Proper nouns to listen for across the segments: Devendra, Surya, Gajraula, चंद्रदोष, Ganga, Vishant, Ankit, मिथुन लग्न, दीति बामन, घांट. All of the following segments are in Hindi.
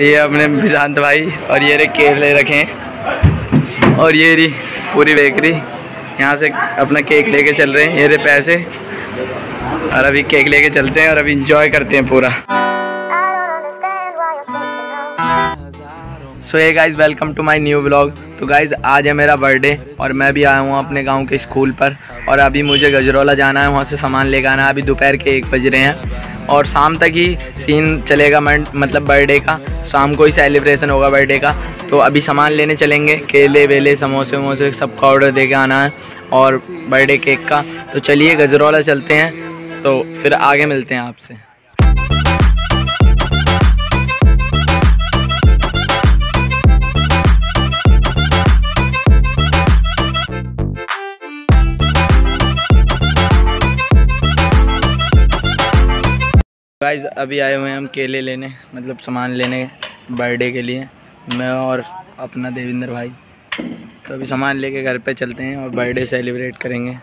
ये अपने विशांत भाई और ये रे केले रखे हैं और ये री पूरी बेकरी यहाँ से अपना केक लेके चल रहे हैं। ये रे पैसे और अभी केक लेके चलते हैं और अभी इंजॉय करते हैं पूरा। So hey guys, welcome to my new vlog. तो गाइज़ आज है मेरा बर्थडे और मैं भी आया हूँ अपने गांव के स्कूल पर और अभी मुझे गजरौला जाना है, वहाँ से सामान लेकर आना है। अभी दोपहर के 1 बज रहे हैं और शाम तक ही सीन चलेगा, मतलब बर्थडे का शाम को ही सेलिब्रेशन होगा बर्थडे का। तो अभी सामान लेने चलेंगे, केले वेले समोसे वमोसे सबका ऑर्डर दे के आना है और बर्थडे केक का। तो चलिए गजरौला चलते हैं, तो फिर आगे मिलते हैं आपसे। गाइज़ अभी आए हुए हैं हम केले लेने, मतलब सामान लेने बर्थडे के लिए, मैं और अपना देवेंद्र भाई। तो अभी सामान लेके घर पे चलते हैं और बर्थडे सेलिब्रेट करेंगे।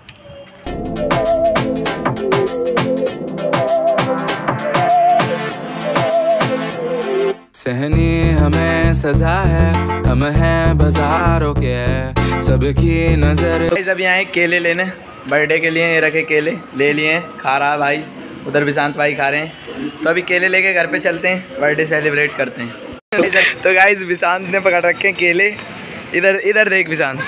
सहनी हमें सजा है, हम हैं बाजारों के सबकी नजर। गाइज़ अभी आए केले लेने बर्थडे के लिए, ये रखे केले ले लिए, खा रहा भाई, उधर विशांत भाई खा रहे हैं। तो अभी केले लेके घर पे चलते हैं, बर्थडे सेलिब्रेट करते हैं। तो गाइज विशांत ने पकड़ रखे हैं केले, इधर इधर देख विशांत,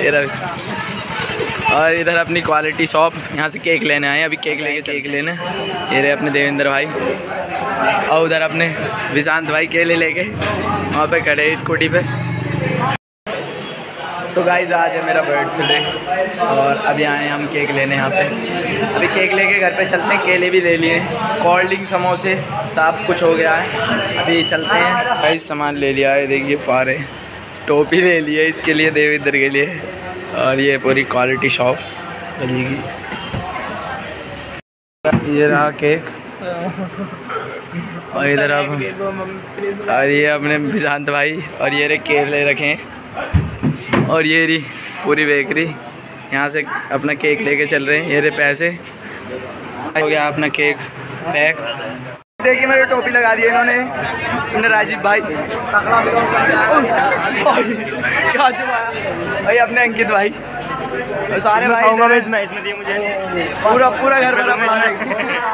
इधर विशांत। और इधर अपनी क्वालिटी शॉप, यहाँ से केक लेने आए, अभी केक लेके केक लेने। ये रहे अपने देवेंद्र भाई और उधर अपने विशांत भाई केले लेके वहाँ पर खड़े स्कूटी पे। तो गाइज आज है मेरा बर्थडे और अभी आए हम केक लेने यहाँ पे। अभी केक लेके घर पे चलते हैं, केले भी ले लिए, कोल्ड ड्रिंक समोसे सब कुछ हो गया है। अभी चलते हैं भाई, सामान ले लिया है, देखिए फारे टोपी ले लिए इसके लिए देवेंद्र के लिए और ये पूरी क्वालिटी शॉप लगेगी। ये रहा केक और इधर अब और ये अपने विशांत भाई और ये रे केले रखे हैं और ये री पूरी बेकरी, यहाँ से अपना केक लेके चल रहे हैं। ये रे पैसे, हो गया अपना केक पैक। देखिए मेरे टोपी लगा दी इन्होंने, राजीव भाई क्या भाई, अपने अंकित भाई और सारे भाई इसमें पूरा पूरा घर भरा है।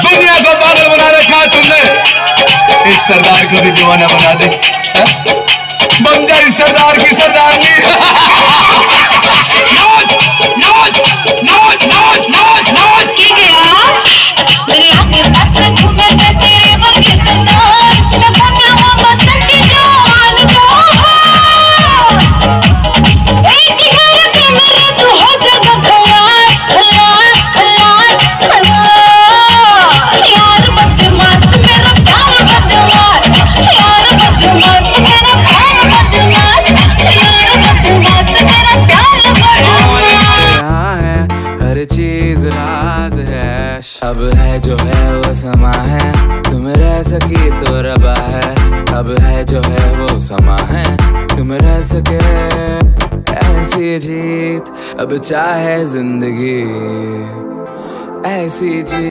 दुनिया को पागल बना रखा तुमने, इस सरदार को भी दीवाना बना दे। बन जा इस सरदार की सरदारनी। नाच नाच नाच नाच नाच नाच की अब है जो है वो समा है, तुम रह सके तो रबा है। अब है जो है वो समा है, तुम रह सके ऐसी जीत, अब चाहे जिंदगी ऐसी जीत।